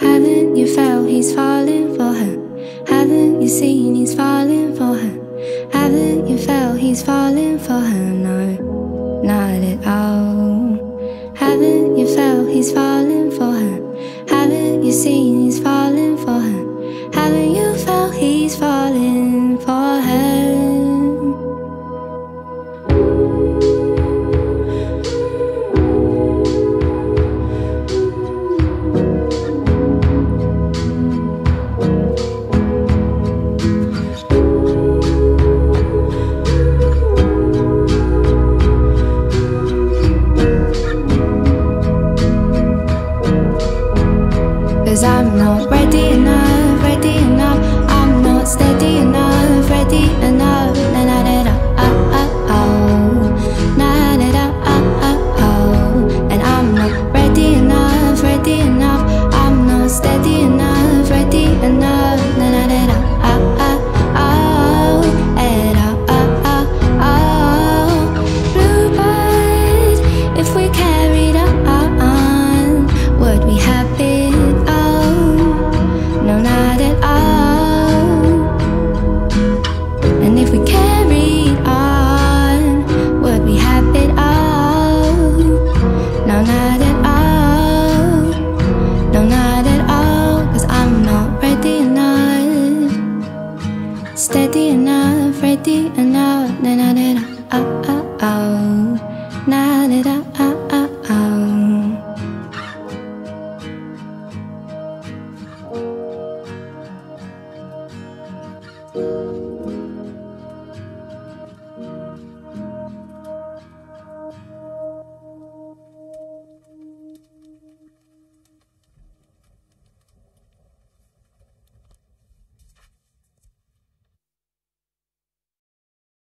Haven't you felt he's falling for her? Haven't you seen he's falling for her? Haven't you felt he's falling for her? No, not at all. Haven't you felt he's falling for her? Haven't you seen he's falling for her?